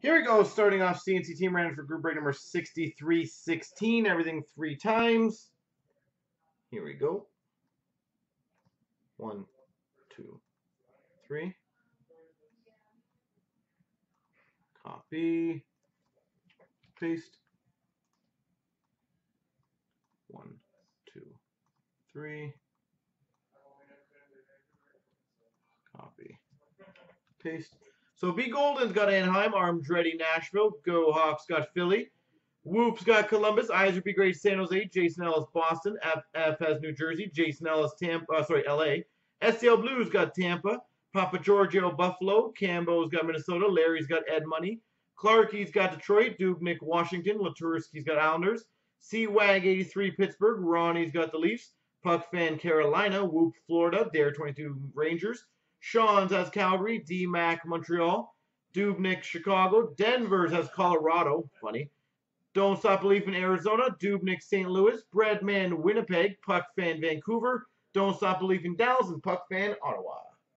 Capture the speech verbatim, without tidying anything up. Here we go, starting off C N C Team Randoms for group break number sixty-three sixteen. Everything three times. Here we go. One, two, three. Copy. Paste. One, two, three. Copy. Paste. So B. Golden's got Anaheim, Armdretti Nashville, Go Hawks got Philly, Whoop's got Columbus, Isaac B. Gray San Jose, Jason Ellis Boston, F, F has New Jersey, Jason Ellis Tampa, uh, sorry L A, S C L Blues got Tampa, Papa Giorgio Buffalo, Cambo's got Minnesota, Larry's got Ed Money, Clarkie's got Detroit, Dubnik Washington, Latursky's got Islanders, C. Wag eighty-three Pittsburgh, Ronnie's got the Leafs, Puck Fan Carolina, Whoop Florida, Dare twenty-two Rangers. Sean's has Calgary, D-Mac Montreal, Dubnik Chicago, Denver's has Colorado, funny, Don't Stop Belief in Arizona, Dubnik Saint Louis, Breadman Winnipeg, Puck Fan Vancouver, Don't Stop Belief in Dallas, and Puck Fan Ottawa.